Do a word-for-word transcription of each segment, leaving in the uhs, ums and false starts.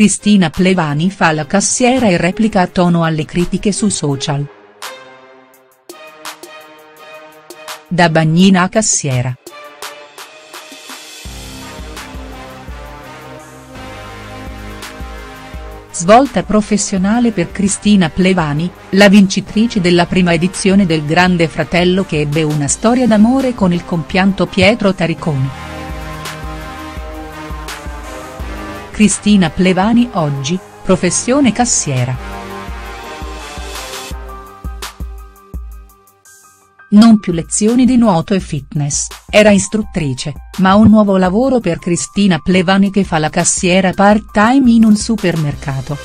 Cristina Plevani fa la cassiera e replica a tono alle critiche su social. Da bagnina a cassiera. Svolta professionale per Cristina Plevani, la vincitrice della prima edizione del Grande Fratello che ebbe una storia d'amore con il compianto Pietro Taricone. Cristina Plevani oggi, professione cassiera. Non più lezioni di nuoto e fitness, era istruttrice, ma un nuovo lavoro per Cristina Plevani che fa la cassiera part-time in un supermercato.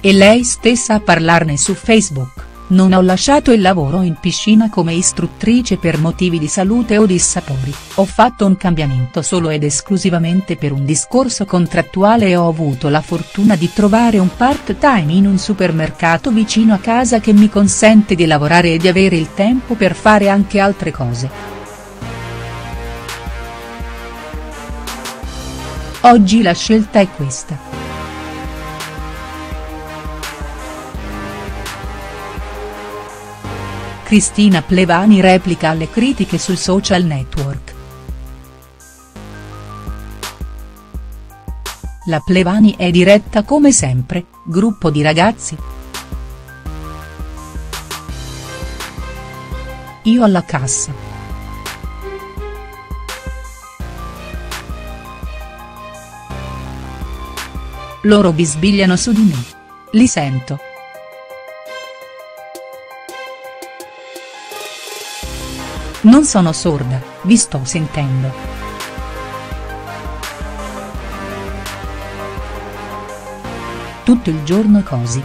E lei stessa a parlarne su Facebook: "Non ho lasciato il lavoro in piscina come istruttrice per motivi di salute o dissapori, ho fatto un cambiamento solo ed esclusivamente per un discorso contrattuale e ho avuto la fortuna di trovare un part-time in un supermercato vicino a casa che mi consente di lavorare e di avere il tempo per fare anche altre cose". Oggi la scelta è questa. Cristina Plevani replica alle critiche sui social network. La Plevani è diretta come sempre, gruppo di ragazzi. Io alla cassa. Loro bisbigliano su di me. Li sento. Non sono sorda, vi sto sentendo. Tutto il giorno così.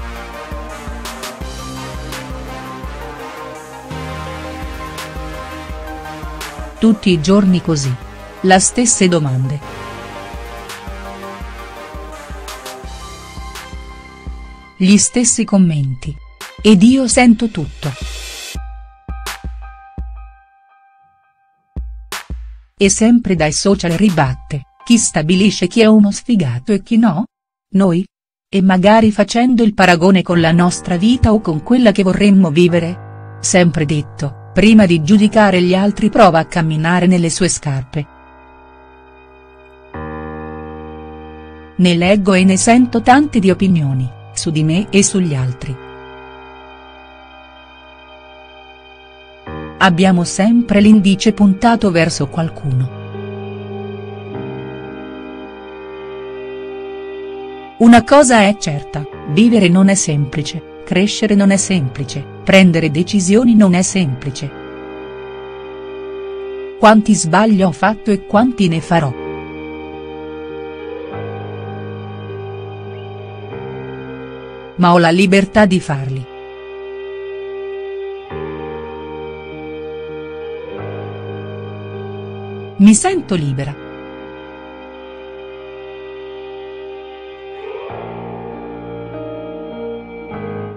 Tutti i giorni così. Le stesse domande. Gli stessi commenti. Ed io sento tutto. E sempre dai social ribatte: "Chi stabilisce chi è uno sfigato e chi no? Noi?". E magari facendo il paragone con la nostra vita o con quella che vorremmo vivere. Sempre detto: prima di giudicare gli altri prova a camminare nelle sue scarpe. Ne leggo e ne sento tante di opinioni, su di me e sugli altri. Abbiamo sempre l'indice puntato verso qualcuno. Una cosa è certa: vivere non è semplice, crescere non è semplice, prendere decisioni non è semplice. Quanti sbagli ho fatto e quanti ne farò. Ma ho la libertà di farli. Mi sento libera.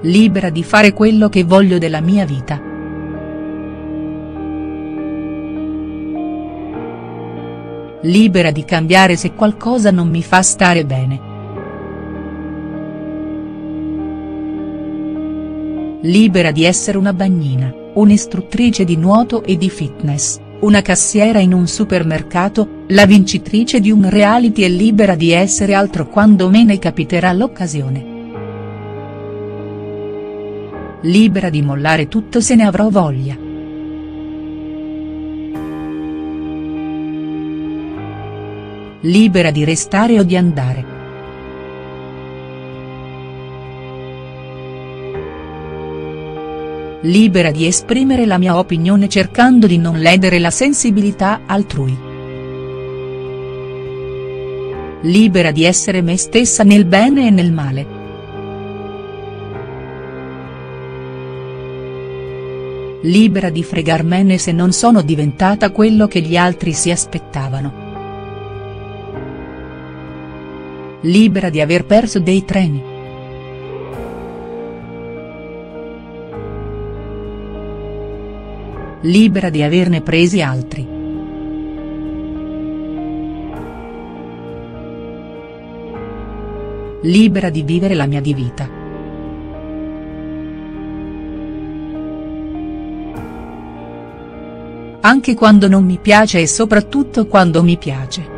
Libera di fare quello che voglio della mia vita. Libera di cambiare se qualcosa non mi fa stare bene. Libera di essere una bagnina, un'istruttrice di nuoto e di fitness, una cassiera in un supermercato, la vincitrice di un reality e libera di essere altro quando me ne capiterà l'occasione. Libera di mollare tutto se ne avrò voglia. Libera di restare o di andare. Libera di esprimere la mia opinione cercando di non ledere la sensibilità altrui. Libera di essere me stessa nel bene e nel male. Libera di fregarmene se non sono diventata quello che gli altri si aspettavano. Libera di aver perso dei treni. Libera di averne presi altri. libera di vivere la mia di vita. Anche quando non mi piace e soprattutto quando mi piace.